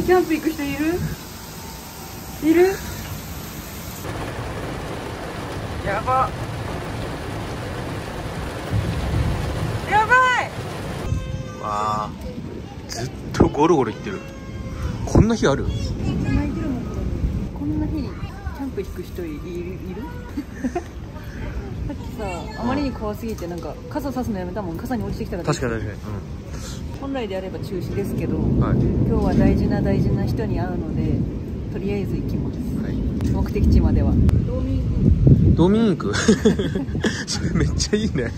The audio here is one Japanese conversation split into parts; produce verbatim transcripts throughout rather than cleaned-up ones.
にキャンプ行く人いる？いる？やば。やばい。わあ、ずっとゴロゴロ行ってる。こんな日ある？こんな日こんな日キャンプ行く人いる？いる？さっきさ、あまりに怖すぎてなんか傘さすのやめたもん。傘に落ちてきたら。確かに確かに。うん、本来であれば中止ですけど、はい、今日は大事な大事な人に会うので、とりあえず行きます。はい、目的地までは。ドミンク。ドミンク。それめっちゃいいね。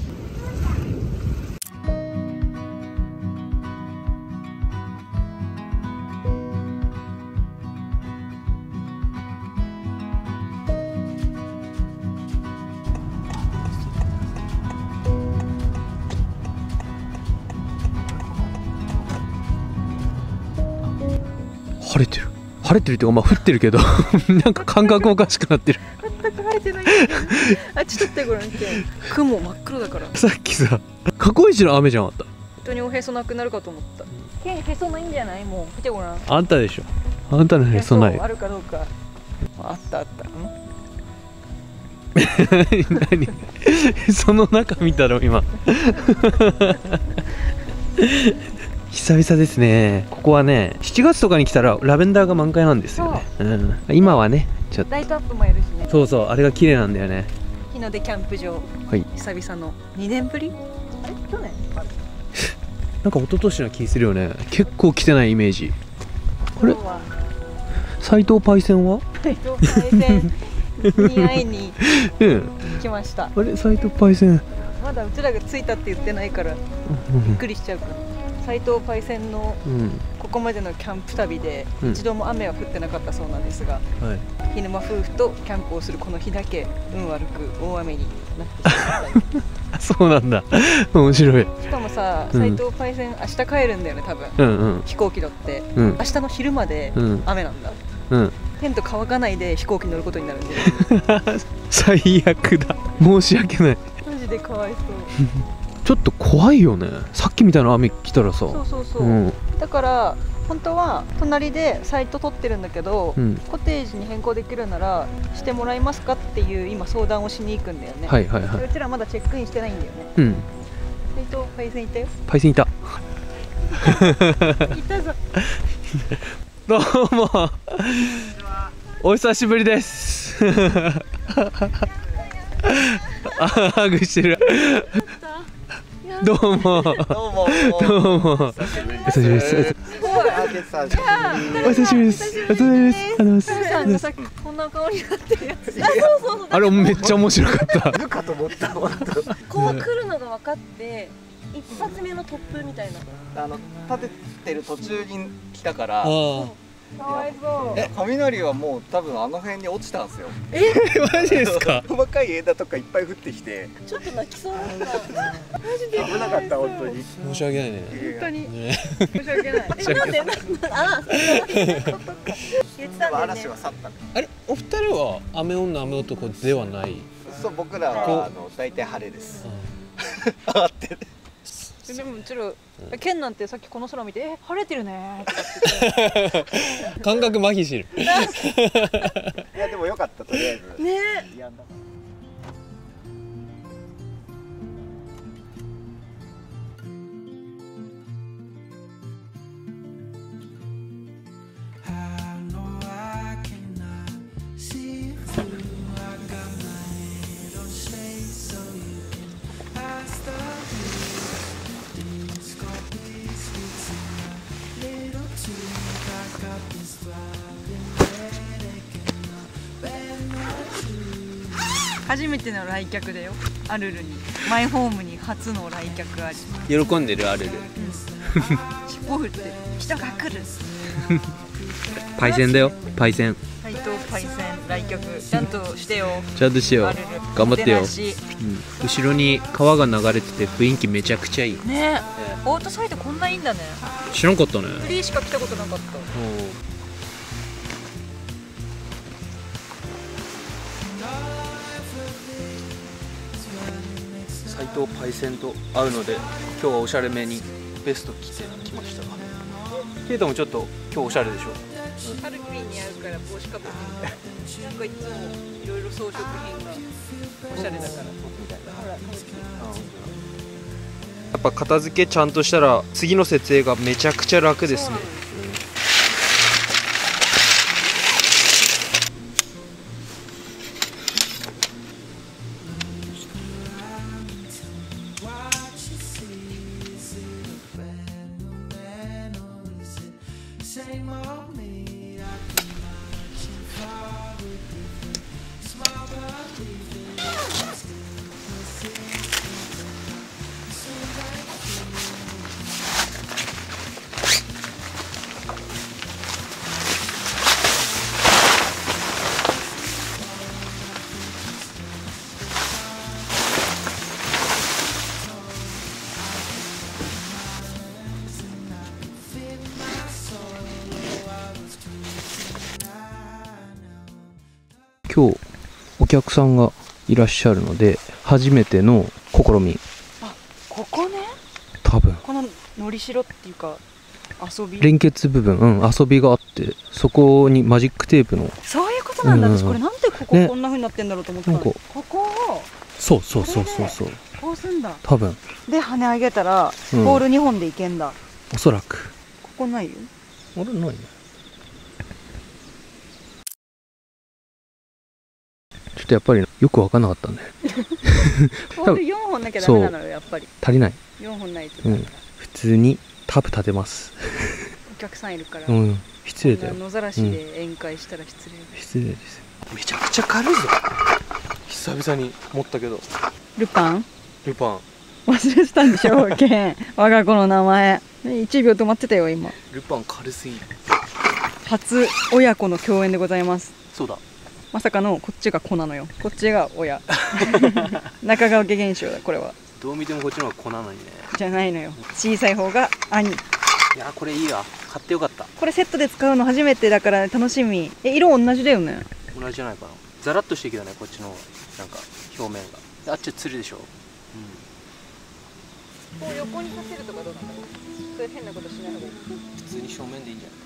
晴れてる晴れてるっていうか、まあ降ってるけどなんか感覚おかしくなってる。全く晴れてない。あ、ちょっと待って、ご覧見て、雲真っ黒だから。さっきさ、過去一の雨じゃなかった？本当におへそなくなるかと思った。ケン、へそないんじゃない？もう見てごらん。あんたでしょ、あんたのへそないあるかどうか。あったあった。何その中見たろ今。久々ですね。ここはね、しちがつとかに来たらラベンダーが満開なんですよね。うん、今はね、ちょっとライトアップもやるしね。そうそう、あれが綺麗なんだよね。日の出キャンプ場。はい。久々のにねんぶり？あれ？去年？なんか一昨年の気するよね。結構来てないイメージ。これ？斉藤パイセンは？斉藤パイセンに会いに来ました。うん、あれ、斉藤パイセン。まだうちらが着いたって言ってないから、びっくりしちゃうから。斉藤パイセンのここまでのキャンプ旅で一度も雨は降ってなかったそうなんですが、うん、はい、日沼夫婦とキャンプをするこの日だけ運悪く大雨になってしまった。そうなんだ、面白い。しかもさ、斉藤パイセン、うん、明日帰るんだよね多分、うん、うん、飛行機乗って、うん、明日の昼まで雨なんだ、うんうん、テント乾かないで飛行機乗ることになるんで最悪だ、申し訳ない。マジでかわいそうちょっと怖いよね、さっきみたいな雨来たらさ。そうそうそう、うん、だから本当は隣でサイト取ってるんだけど、うん、コテージに変更できるならしてもらえますかっていう今相談をしに行くんだよね。はいはいはい。うちらまだチェックインしてないんだよね。うん、斉藤パイセンいたよ。パイセンいたいたぞどうもお久しぶりですあハグしてるどうもどうもどうもお久しぶりです。お久しぶりです。お久しぶりです。あのさっきこんな顔になってるやつ、あれめっちゃ面白かった。こう来るのが分かって一発目の突風みたいな、あの立ててる途中に来たから、かわいそう。え、雷はもう多分あの辺に落ちたんですよ。え、マジですか？細かい枝とかいっぱい降ってきて、ちょっと泣きそうなんだ。マジで危なかった本当に。申し訳ないね。本当に。申し訳ない。え、なんでなんであ、言ってたんだよね。嵐は去った。あれ、お二人は雨女雨男ではない？そう、僕らはあの大体晴れです。あって。でもちろん、ケンなんてさっきこの空見て、え、晴れてるねーって感覚麻痺してるいやでもよかった、とりあえずねえ。初めての来客だよ、アルルに。マイホームに初の来客あり。喜んでるアルル。尻尾振って人が来る。パイセンだよ、パイセン。斉藤パイセン来客、ちゃんとしてよ。ちゃんとしてよ。頑張ってよ。うん、後ろに川が流れてて雰囲気めちゃくちゃいい。ね、オートサイトこんないいんだね。知らんかったね。フリーしか来たことなかった。斉藤パイセンと会うので今日はおしゃれめにベスト着てきました。ケイトもちょっと今日おしゃれでしょ。ハルピーに合うから帽子かぶって、なんかいつもいろいろ装飾品がおしゃれだから、ほら、やっぱ片付けちゃんとしたら次の設営がめちゃくちゃ楽ですね。今日お客さんがいらっしゃるので初めての試み。あ、ここね。多分こののりしろっていうか遊び連結部分、うん、遊びがあって、そこにマジックテープの、そういうことなんだ。私これなんでここ、ね、こんな風になってんだろうと思ったの。ここをそうそうそうそうそうこうすんだ多分。で跳ね上げたらボールにほんでいけんだ、うん、おそらく。ここないよ。あれないね。ちょっとやっぱりよく分かんなかったんで多分よんほんなきゃダメなのよ。やっぱり足りない。よんほんないと、うん、普通にタブ立てますお客さんいるから、うん、失礼だよ。野ざらしで宴会したら失礼、うん、失礼です。めちゃくちゃ軽いぞ。久々に持ったけど。ルパンルパン忘れてたんでしょうけん我が子の名前いちびょう止まってたよ今。ルパン軽すぎる。初親子の共演でございます。そうだ、まさかのこっちが子なのよ。こっちが親中川家現象だこれは。どう見てもこっちの方が子なのにね。じゃないのよ、小さい方が兄。いやーこれいいわ、買ってよかった。これセットで使うの初めてだから楽しみ。え、色同じだよね。同じじゃないかな。ザラッとしてきたねこっちの方が、なんか表面が。あっちはつりでしょ、うん、こう横にさせるとかどうなんだろう。そういう変なことしない方がいい。普通に正面でいいんじゃない。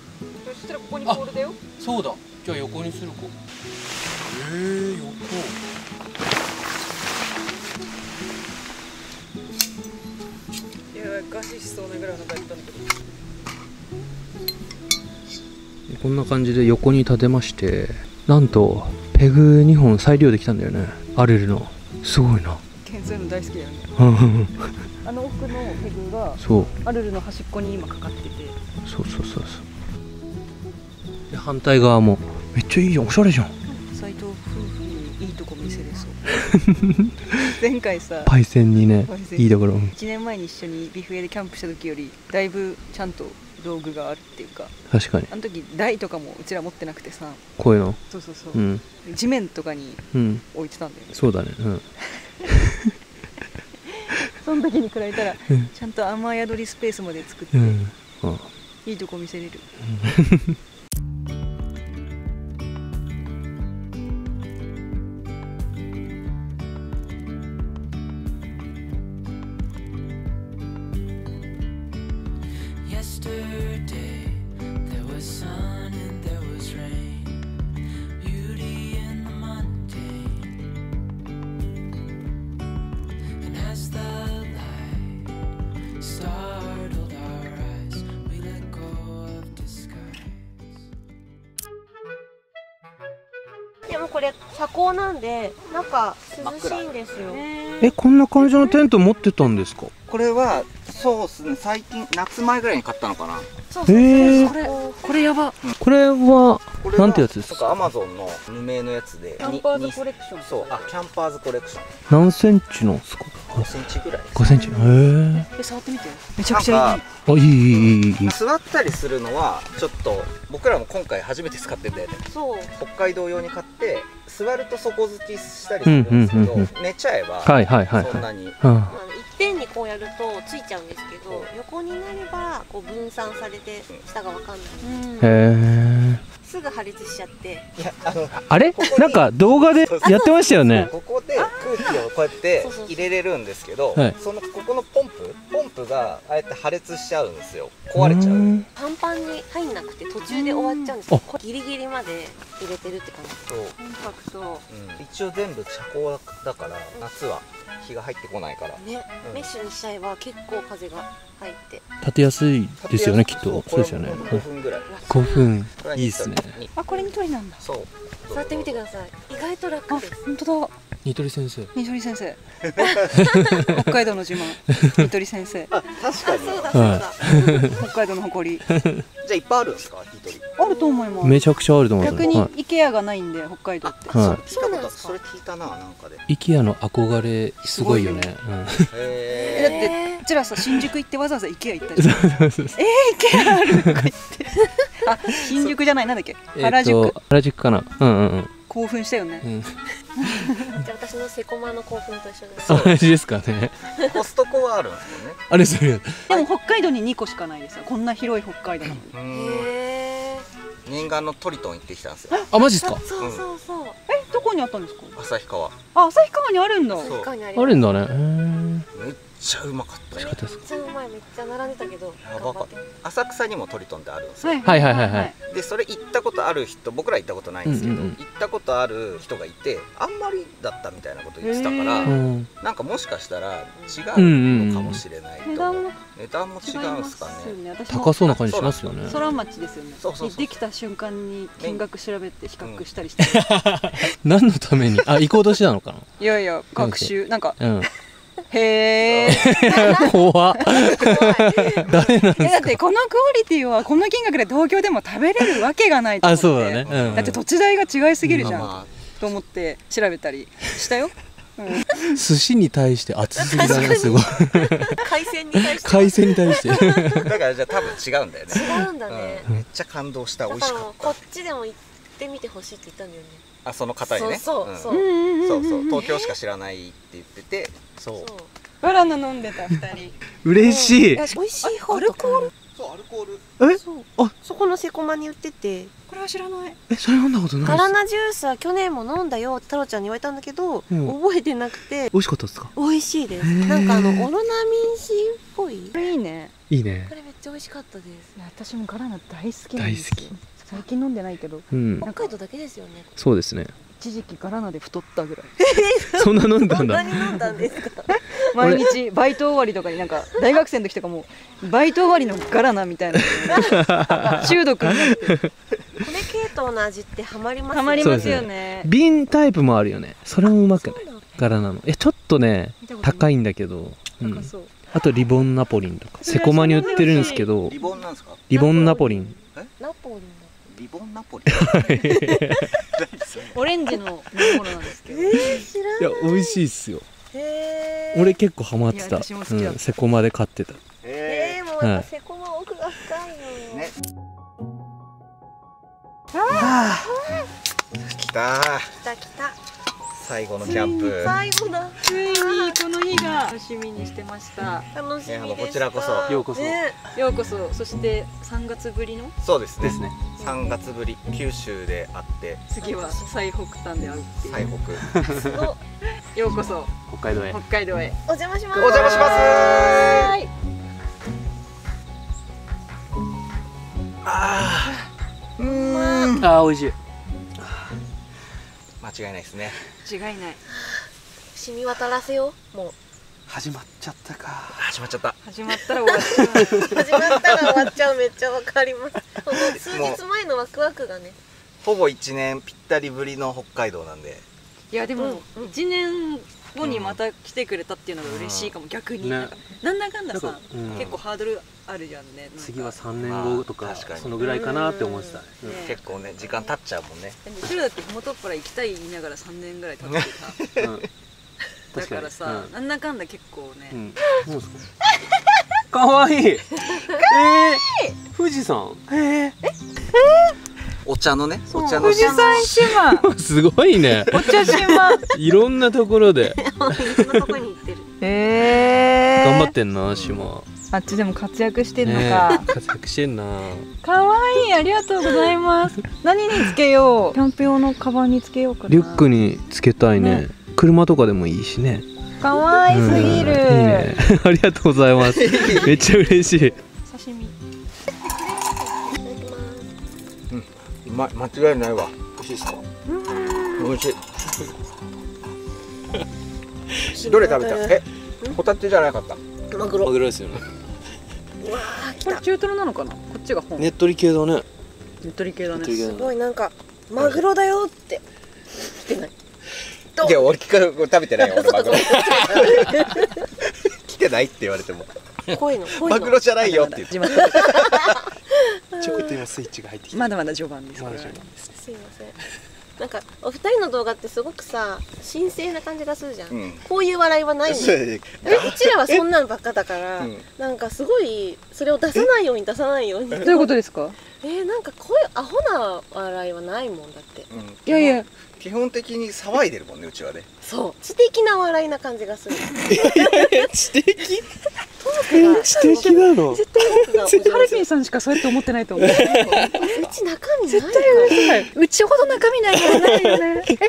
そしたらここにボールだよ。そうだ、じゃあ横にするか。えー、横。いやガシしそうなぐらいのがいったんだけど。こんな感じで横に立てまして、なんとペグにほん再利用できたんだよね、アレルの。すごいな。そういうの大好きだよねあの奥のペグがアレルの端っこに今かかってて、そうそうそうそう。で反対側もめっちゃいいじゃん、おしゃれじゃん。斉藤夫婦にいいとこ見せれそう前回さパイセンにね、いいところいちねんまえに一緒にビフエでキャンプした時よりだいぶちゃんと道具があるっていうか。確かにあの時台とかもうちら持ってなくてさ、こういうのそうそうそう、うん、地面とかに置いてたんだよね、うん、そうだね、うんその時に比べたらちゃんと雨宿りスペースまで作って、うん、いいとこ見せれるこれ遮光なんで、なんか涼しいんですよ。え、こんな感じのテント持ってたんですか。これはそうですね、最近夏前ぐらいに買ったのかな。ええ、これこれやば。これはなんてやつですか。アマゾンの無名のやつで。キャンパーズコレクション。そう、あ、キャンパーズコレクション。何センチのですか。五センチぐらい。五センチ。へえ。触ってみて。めちゃくちゃいい。あ、いいいいいい。座ったりするのはちょっと僕らも今回初めて使ってんだよね。そう。北海道用に買って座ると底付きしたりするんですけど、寝ちゃえばそんなに。点にこうやるとついちゃうんですけど、横になればこう分散されて下がわかんない。すぐ破裂しちゃって。あれなんか動画でやってましたよね。ここで空気をこうやって入れれるんですけど、そのここのポンプポンプがああやって破裂しちゃうんですよ。壊れちゃう。パンパンに入んなくて途中で終わっちゃうんですよ。ギリギリまで入れてるって感じ。そう。コンパクト。うん、一応全部遮光だから夏は日が入ってこないから。ね、うん、メッシュにしちゃえば結構風が入って。立てやすいですよねきっと。そうですよね。ごふんぐらい。ごふん。いいですね。あ、これニトリなんだ。そう。触ってみてください。意外と楽です。本当だ。ニトリ先生。ニトリ先生。北海道の自慢。ニトリ先生。確かに。そうだそうだ。北海道の誇り。じゃあいっぱいあるんですかニトリ。あると思います。めちゃくちゃあると思います。逆に IKEA がないんで北海道って。はい。そうなんですか。それ聞いたななんかで。IKEA の憧れすごいよね。だってうちらさ新宿行ってわざわざ IKEA 行ったじゃん。ええ IKEA あるとか言って。あ、新宿じゃないなんだっけ。原宿。原宿かな。うんうんうん。興奮したよね。じゃあ私のセコマの興奮と一緒です。同じですかね。コストコはあるんですよね。あれそれ。でも北海道ににこしかないですよ。こんな広い北海道なのに。念願のトリトン行ってきたんですよ。あ、マジですか。そうそうそう。え、どこにあったんですか。旭川。あ、旭川にあるんだ。あるんだね。めっちゃうまかった。めっちゃうまい、めっちゃ並んでたけど。浅草にもトリトンってあるんですよ。はいはいはいはい。でそれ行ったことある人、僕ら行ったことないんですけど、行ったことある人がいてあんまりだったみたいなこと言ってたから、なんかもしかしたら違うのかもしれないと。値段も違うんですかね。高そうな感じしますよね。空町ですよね。できた瞬間に金額調べて比較したりして。何のために、あ、行こうとしてたのかな。いやいや学習なんか。へー怖っ。誰なんですか。だってこのクオリティはこの金額で東京でも食べれるわけがないと思って。あ、そうだね。うんうん、だって土地代が違いすぎるじゃん、まあまあ、と思って調べたりしたよ。うん、寿司に対して熱すぎだね、すごい。海鮮に対して。海鮮に対して。だからじゃあ多分違うんだよね。違うんだね。うん、めっちゃ感動した。美味しかった。こっちでも行ってみてほしいって言ったんだよね。あ、その方にね。そうそうそうそう、東京しか知らないって言ってて。そう。バナナ飲んでた二人。嬉しい。美味しい方とか。そうアルコール。え？あ、そこのセコマに売ってて。これは知らない。え、それ飲んだことない。ガラナジュースは去年も飲んだよ、太郎ちゃんに言われたんだけど、覚えてなくて。美味しかったですか？美味しいです。なんかあのオロナミン C っぽい。いいね。いいね。これめっちゃ美味しかったです。私もガラナ大好きなんです。大好き。最近飲んでないけど、北海道だけですよね。そうですね。一時期ガラナで太ったぐらい。そんな飲んだんだ。そんなに飲んだんですか。毎日バイト終わりとかになんか大学生の時とかもバイト終わりのガラナみたいな中毒になって。これ系統の味ってハマりますよね。ハマりますよね。瓶タイプもあるよね。それもうまくないガラナの。え、ちょっとね高いんだけど。高そう。あとリボンナポリンとかセコマに売ってるんですけど。リボンなんですか。リボンナポリン。ナポリン。リボンナポリ。オレンジのものなんですけど。え、知らない。いや、美味しいっすよ。俺結構ハマってた。セコマで買ってた。ええ、もうやっぱセコマ奥が深いよね。ああ、きた。きたきた。最後のキャンプ。最後だ。ついにこの日が楽しみにしてました。楽しみでした。こちらこそようこそ。ようこそ。そしてさんがつぶりの。そうですですね。さんがつぶり九州で会って次は最北端で会うっていう。最北。ようこそ北海道へ。北海道へ。お邪魔します。お邪魔します。ああ、うん。ああ、美味しい。間違いないですね。間違いない。染み渡らせよう。もう。始まっちゃったか。始まっちゃった。始まったら終わっちゃう。始まったら終わっちゃう。めっちゃわかります。この数日前のワクワクがね。ほぼいちねんぴったりぶりの北海道なんで。いやでもいちねんごにまた来てくれたっていうのが嬉しいかも。逆になんだかんださ、結構ハードルあるじゃんね。次はさんねんごとかそのぐらいかなって思ってた。結構ね時間経っちゃうもんね。後ろだって元っ腹行きたい言いながらさんねんぐらい経ってた。だからさ、なんだかんだ結構ね。かわいい。富士山。ええ。お茶のね。お茶の。富士山島。すごいね。お茶島。いろんなところで。いろんなとこに行ってる。ええ。頑張ってんな島。あっちでも活躍してんのか。活躍してんな。かわいい、ありがとうございます。何につけよう。キャンプ用のカバンにつけようかな。リュックにつけたいね。車とかでもいいしね。可愛すぎる。いいね。ありがとうございます。めっちゃ嬉しい。刺身。うん、ま、間違いないわ。美味しいですか。美味しい。どれ食べた？え、ホタテじゃなかった。マグロ。マグロですよね。わあ、これ中トロなのかな。こっちが本。ねっとり系だね。ねっとり系だね。すごいなんかマグロだよって。来てない。いや俺食べてないよ俺マグロ来てないって言われてもマグロじゃないよって言ってちょっと今スイッチが入ってきてまだまだ序盤です。すいませんなんかお二人の動画ってすごくさ神聖な感じがするじゃん、うん、こういう笑いはないんだよ。うちらはそんなのばっかだからなんかすごいそれを出さないように出さないように。どういうことですか。えー、なんかこういうアホな笑いはないもんだって、うん、いやいや基本的に騒いでるもんねうちはね。そう知的な笑いな感じがする。知的？トークが知的なの。絶対ハルピンさんしかそうやって思ってないと思う。うち中身ないから。うちほど中身ないからないよね。え、二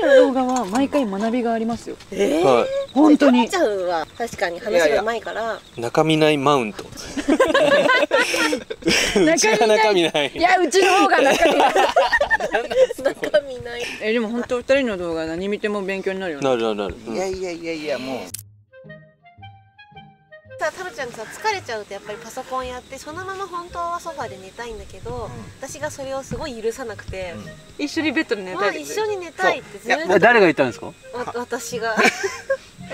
人の動画は毎回学びがありますよ。ええ、本当に。ちゃんは確かに話がうまいから。中身ないマウント。うちは中身ない。いやうちの方が中身ない。中身ない。えでも本当二人の動画何見ても勉強になるよね。なるなる。いやいやいやいやもう。さあタロちゃんさ疲れちゃうとやっぱりパソコンやってそのまま本当はソファで寝たいんだけど、私がそれをすごい許さなくて一緒にベッドで寝たい。一緒に寝たいってずっと。誰が言ったんですか。私が。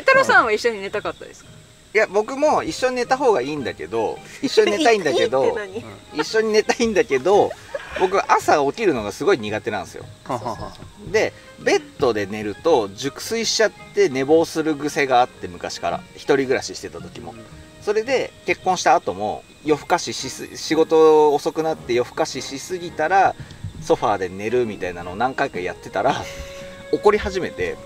タロさんは一緒に寝たかったですか。いや僕も一緒に寝た方がいいんだけど一緒に寝たいんだけど一緒に寝たいんだけど。僕は朝起きるのがすごい苦手なんですよ。でベッドで寝ると熟睡しちゃって寝坊する癖があって昔から一人暮らししてた時もそれで結婚した後も夜更かししす仕事遅くなって夜更かししすぎたらソファーで寝るみたいなのを何回かやってたら怒り始めて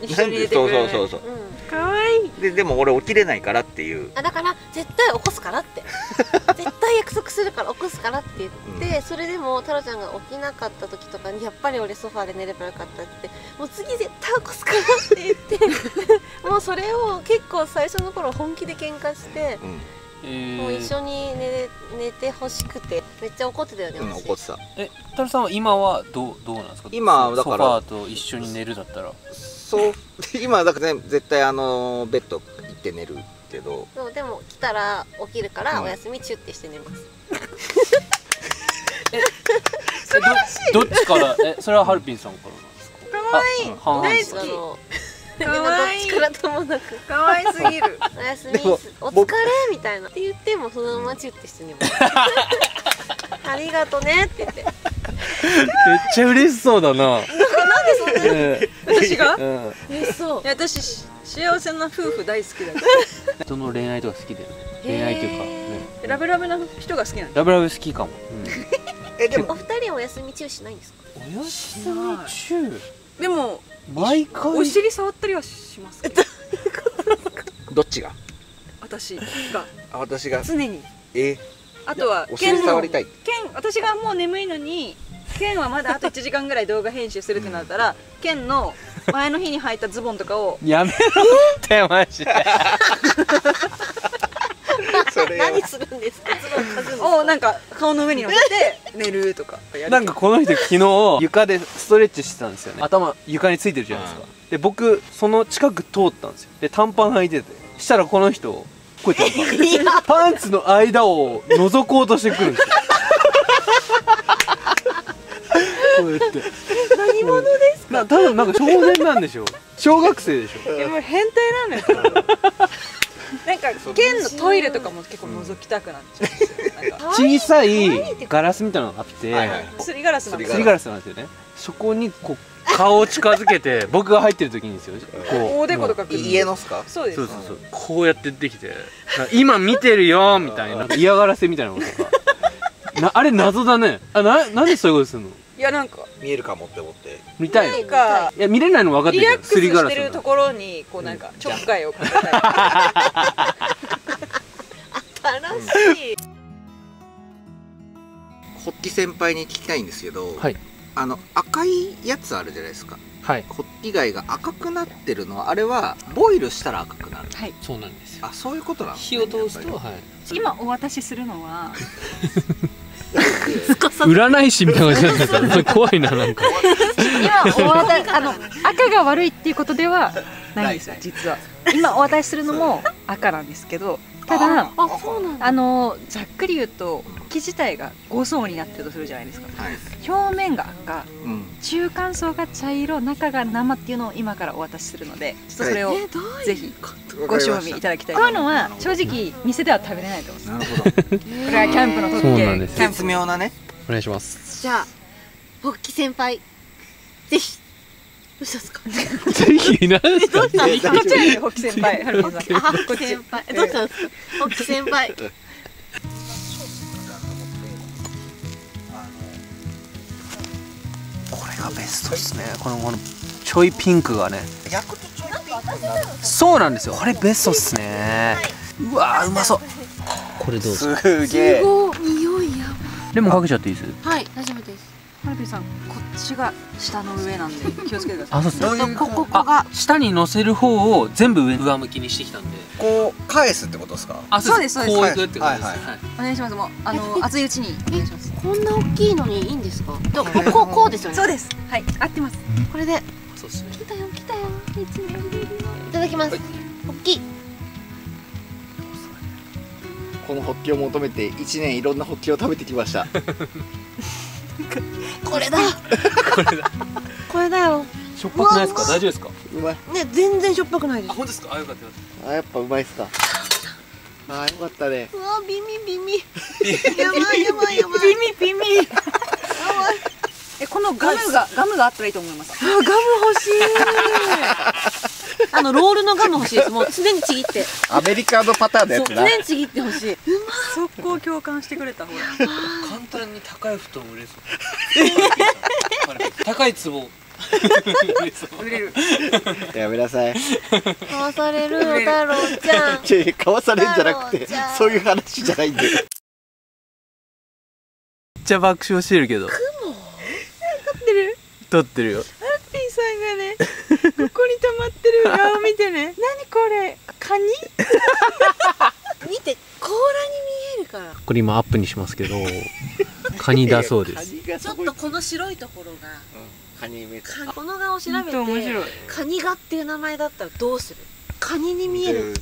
一緒に寝てくれない。そうそうそうそう、うんかわいい。ででも俺起きれないからっていう。あだから絶対起こすからって絶対約束するから起こすからって言って、うん、それでもタロちゃんが起きなかった時とかにやっぱり俺ソファーで寝ればよかったってもう次絶対起こすからって言ってもうそれを結構最初の頃本気で喧嘩して、うん、もう一緒に 寝, 寝てほしくてめっちゃ怒ってたよね、うん、怒ってた。えタロさんは今はど う, どうなんですか。今だからソファーと一緒に寝るだったらそう今だから、ね、絶対あのベッド行って寝るけどそうでも来たら起きるからお休みチュッてして寝ます、うん、ど, どっちからえそれはハルピンさんからなんですか。かわいい大好きかわいいどっちからともなくかわいすぎるお休みお疲れみたいなって言ってもそのままチュッてして寝ますありがとねって言ってめっちゃ嬉しそうだな。私が私幸せな夫婦大好きだから。人の恋愛とか好きだよね。恋愛というかラブラブな人が好きなの。ラブラブ好きかも。えでもお二人お休み中しないんですか。お休み中でも毎回お尻触ったりはします。どっちが。私が私が常に。えあとはお尻触りたい。私がもう眠いのにケンはまだあといちじかんぐらい動画編集するってなったら、ケンの前の日に履いたズボンとかをやめろってマジで。何するんですか。ズボンをなんか顔の上に乗って寝るとか。なんかこの人昨日床でストレッチしてたんですよね。頭床についてるじゃないですか。で僕その近く通ったんですよ。で短パン履いててしたらこの人こうやってパンツの間を覗こうとしてくるんですよ。何者ですか。多分なんか少年なんでしょう。小学生でしょ。もう変態なんですよ。なんか県のトイレとかも結構覗きたくなっちゃう。小さいガラスみたいなのがあってすりガラスなんですよね。そこにこう顔を近づけて僕が入ってる時にですよこう家のすかそうですこうやって出てきて今見てるよみたいな嫌がらせみたいなのとかあれ謎だね。あななんでそういうことするの。いやなんか見えるかもって思って見たい。かいや見れないの分かってる。リラックスしてるところにこうなんかちょっかいをかけたい。新しい。ホッキ先輩に聞きたいんですけど、はい、あの赤いやつあるじゃないですか。はい、こ以外が赤くなってるのはあれはボイルしたら赤くなる。はい、そうなんですよ。あ、そういうことなんですね。火を通すと、はい、今お渡しするのは占い師みたいな感じなんだけど怖いな、なんか今お渡し、あの赤が悪いっていうことではないんですよ、実は。今お渡しするのも赤なんですけど、ただあのざっくり言うと木自体がご層になってるとするじゃないですか。表面が赤、中間層が茶色、中が生っていうのを今からお渡しするので、ちょっとそれをぜひご賞味いただきたい。こういうのは正直店では食べれないと思います。これはキャンプの特権。絶妙なね。お願いします。じゃあホッキ先輩、ぜひ。どうしたんですか？ぜひなんですか？どうしたんですか？ホッキ先輩、ホッキ先輩、どうしたんですか？ホッキ先輩。これがベストですね。このこのちょいピンクがね。焼くとちょいピンクになる。そうなんですよ。これベストですね。うわー、うまそう。これどうですか？すげえ。匂いやばい。レモンかけちゃっていいです？はい、大丈夫です。ハルピーさん、こっちが下の上なんで気をつけてください。あ、そうですね。ここが下に乗せる方を全部上上向きにしてきたんで、こう返すってことですか？あ、そうです、そうです。こういくってことです。お願いします。もうあの熱いうちにお願いします。こんな大きいのにいいんですか？こここうですよね。そうです。はい、合ってます。これで。そうですね。来たよ来たよ。いただきます。大きい。このホッキを求めて一年いろんなホッキを食べてきました。これだ。これだ。これだよ。しょっぱくないですか？大丈夫ですか？うまい。ね、全然しょっぱくないです。あ、本当ですか？あ、よかったです。あ、やっぱうまいっすか。あ、よかったね。うわ、ビミビミ。やばいやばいやばい。ビミビミ。やばい。え、このガムがガムがあったらいいと思います。あ、ガム欲しい。あのロールのガム欲しいです。もう常にちぎって。アメリカのパターンのやつだ。常にちぎってほしい。うま。速攻共感してくれた。ほら。簡単に高い布団売れそう。高い壺。売れる。やめなさい。買わされるよ太郎ちゃん。いや、買わされるんじゃなくて、そういう話じゃないんで。めっちゃ爆笑してるけど。雲。撮ってる。撮ってるよ。ハルピーさんがね、ここに溜まってる顔見てね。何これ、カニ？見て、甲羅に見えるから。これ今アップにしますけど、カニだそうです。ちょっとこの白いところが、カニ目。この顔を調べて、カニガっていう名前だったらどうする？カニに見える。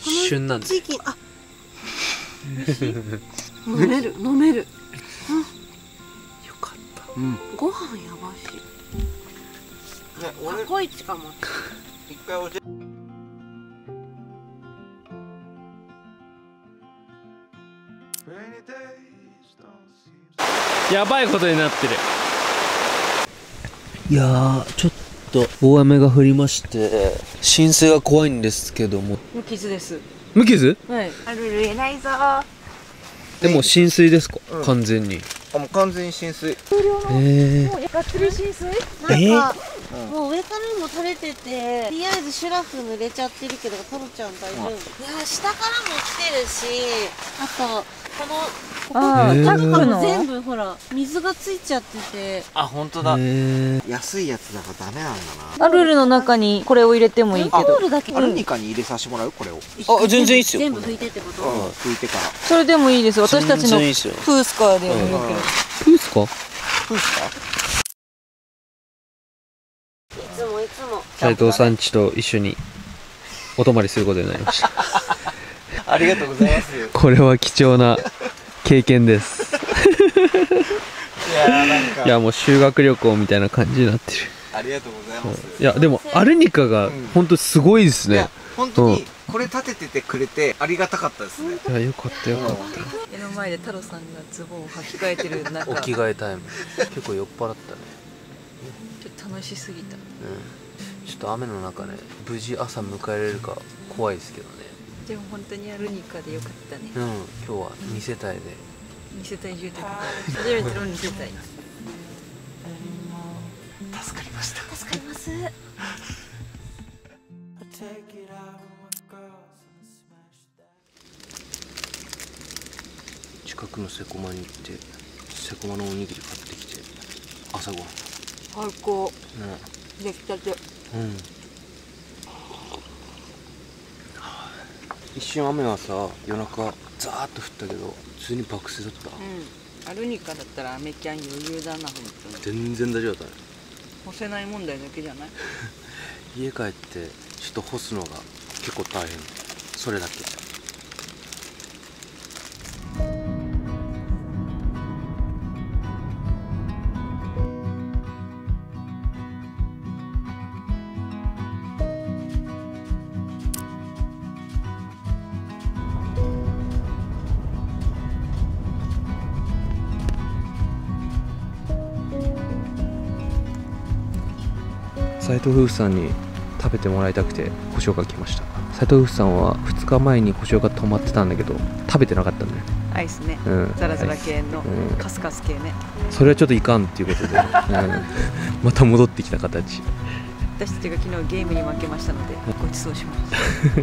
旬なんです。あ、飲める飲める。うん、ご飯やばし。ね、俺こいつかも。一回おじ。やばいことになってる。いやー、ちょっと大雨が降りまして、浸水が怖いんですけども。無傷です。無傷？はい。あるるえないぞー。でも浸水ですか？うん、完全に。あ、もう完全に浸水。ええ。もうがっつり浸水？なんかもう上からも垂れてて、とりあえずシュラフ濡れちゃってるけど、タロちゃん大丈夫？いや、下からも来てるし、あとこのここタックの全部ほら水がついちゃってて。あ、本当だ。安いやつだからダメなんだな。アルルの中にこれを入れてもいいけど。アルニカに入れさせてもらう？これを。あ、全然いいっすよ。全部拭いてってこと？うん、拭いてから。それでもいいです。私たちのプースカーでやるんだけど。プースカ？プースカ？いつもいつも斉藤さん家と一緒にお泊まりすることになりました。ありがとうございます。これは貴重な経験です。いや、もう修学旅行みたいな感じになってる。ありがとうございます。いや、でもアルニカが本当すごいですね。本当にこれ立てててくれてありがたかったですね。いや、よかったよかった。目の前で太郎さんがズボンを履き替えてる中、お着替えタイム。結構酔っ払ったね。ちょっと楽しすぎた。うん、ちょっと雨の中ね、無事朝迎えれるか怖いですけどね。でも本当にアルニカでよかったね。うん、今日はに世帯でに世帯住宅、初めてのに世帯。助かりました。助かります。近くのセコマに行ってセコマのおにぎり買ってきて朝ごはん。最高、ね、出来たて、うん、一瞬雨はさ夜中ザーッと降ったけど普通に爆睡だった。うん、アルニカだったら雨キャン余裕だな本当に。全然大丈夫だったね。干せない問題だけじゃない家帰ってちょっと干すのが結構大変、それだけ。斉藤夫婦さんに食べてもらいたくて胡椒が来ました。斉藤夫婦さんはふつかまえに胡椒が止まってたんだけど食べてなかったんだよね。アイスね、うん、ザラザラ系の、うん、カスカス系ね。それはちょっといかんっていうことで、うん、また戻ってきた形。私たちが昨日ゲームに負けましたのでごちそうします太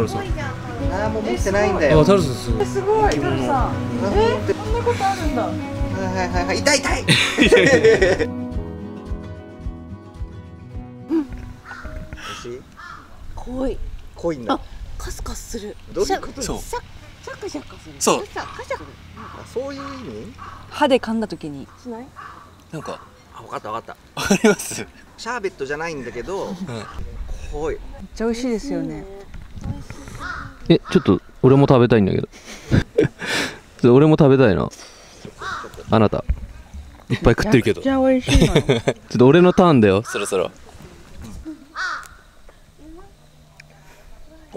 郎さん何も持ってないんだよ。あ、太郎さんすごい。すごい太郎さん、え、こんなことあるんだ。はいはいはい、痛い痛い濃い濃いんだ。カスカスする。どういうこと？シャカシャカする。そう。カシャカ。そういう意味？歯で噛んだ時にしない？なんか分かった分かった。わかります。シャーベットじゃないんだけど、濃い。めっちゃ美味しいですよね。え、ちょっと俺も食べたいんだけど。俺も食べたいな。あなたいっぱい食ってるけど。めっちゃ美味しい。ちょっと俺のターンだよ。そろそろ。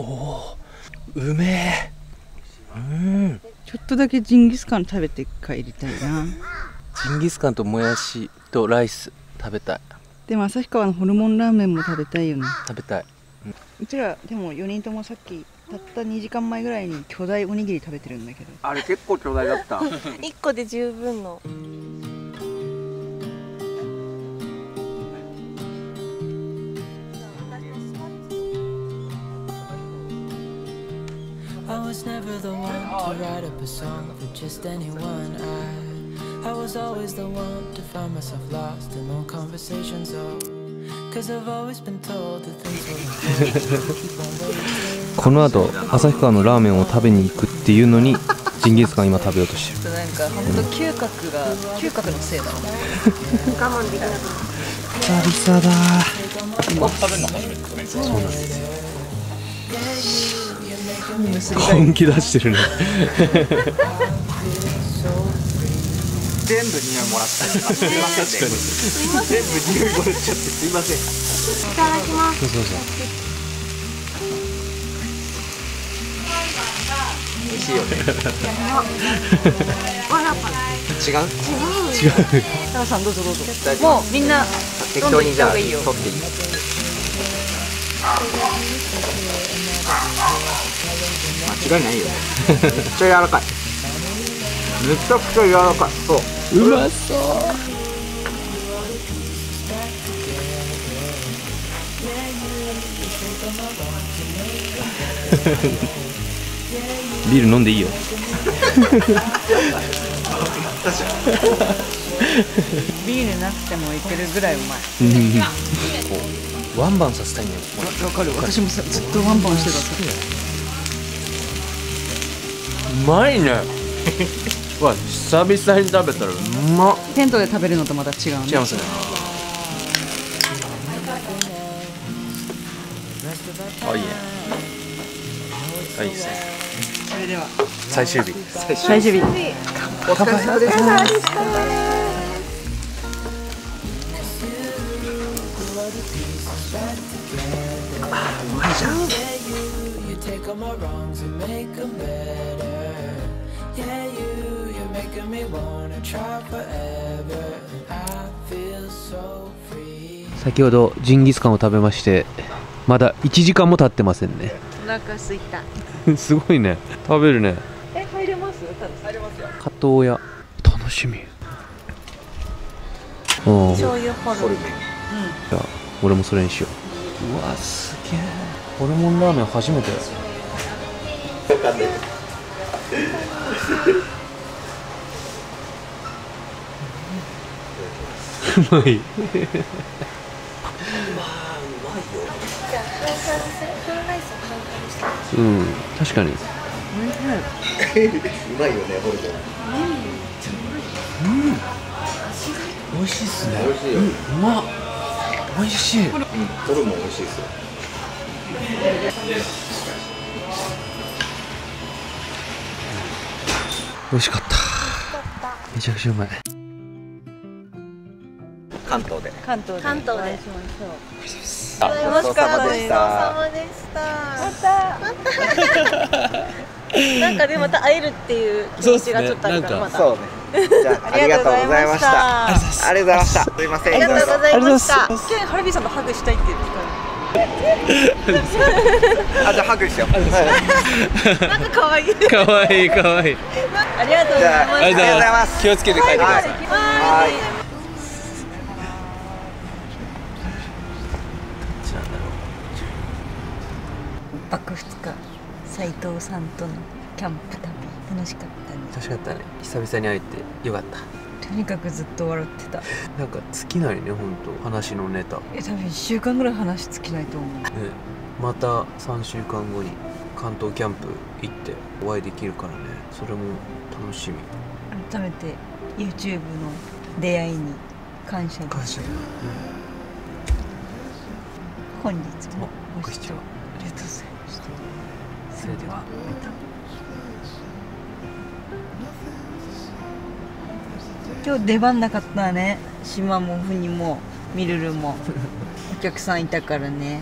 おお、うめえ。うん。ちょっとだけジンギスカン食べて帰りたいな。ジンギスカンともやしとライス食べたい。でも旭川のホルモンラーメンも食べたいよね。食べたい。うん、うちらでもよにんともさっきたったにじかんまえぐらいに巨大おにぎり食べてるんだけど。あれ結構巨大だった。いっこで十分の。I was never the one to write up a song for just anyone. I, I was always the one to find myself lost in long conversations. Oh, 'cause I've always been told that things were important. この後旭川のラーメンを食べに行くっていうのにジンギスカン今食べようとしてる。なんか本当嗅覚が嗅覚のせいだ。我慢できなくなる。久々だ。今食べるの初めてですね。そうなんですよ。本気出してるね全部匂いもらったすいませんね全部匂いもらっちゃってすいません。いただきます。美味しいよね。違う違うタラさんどうぞどうぞ。もうみんな適当にじゃあ取っていい。間違いないよ。めっちゃ柔らかい。めちゃくちゃ柔らかい。そう。うまそう。ビール飲んでいいよ。ビールなくてもいけるぐらいうまい。ワンバンさせたいんだよ。わかる。私もさずっとワンバンしてた。うまいね。わ、久々に食べたらうまっ。テントで食べるのとまた違うね。違いますね。あ、いいね。あ、いいですね。それでは最終日。最終日。お疲れ様でした。あ、うまいじゃん。先ほどジンギスカンを食べましてまだいちじかんも経ってませんね。お腹すいたすごいね、食べるね。え、入れます？入れますよ。加藤屋楽しみ。醤油ホルモン。じゃあ俺もそれにしよう。うわ、すげえ。ホルモンラーメン初めて。まい。うん、確かに。うまいよね、ホルモン。うん。美味しいっすね。美味しいよ。うまっ。美味しい。ホルモン美味しいっすよ。美味しかった。めちゃくちゃうまい。関東で。関東で。関東で。楽しかったです。なんかでまた会えるっていう気持ちがちょっとあるからまた。そうね。じゃあありがとうございました。ありがとうございました。すみません。ありがとうございました。今日ハルビさんとハグしたいって言ってた。あ、じゃあハグしよう。なんか可愛い。可愛い可愛い。ありがとうございます。ありがとうございます。気をつけて帰ってください。はい。いっぱくふつか、斉藤さんとのキャンプ旅楽しかったね。楽しかったね。久々に会えてよかった。とにかくずっと笑ってた。なんか尽きないね、ほんと話のネタ。え、多分いっしゅうかんぐらい話尽きないと思う。ね、またさんしゅうかんごに関東キャンプ行ってお会いできるからね。それも楽しみ。改めて ユーチューブ の出会いに感謝です。感謝、うん、本日もご視聴ありがとうございました。それではまた。今日出番なかったね。島もふにもみるるもお客さんいたからね。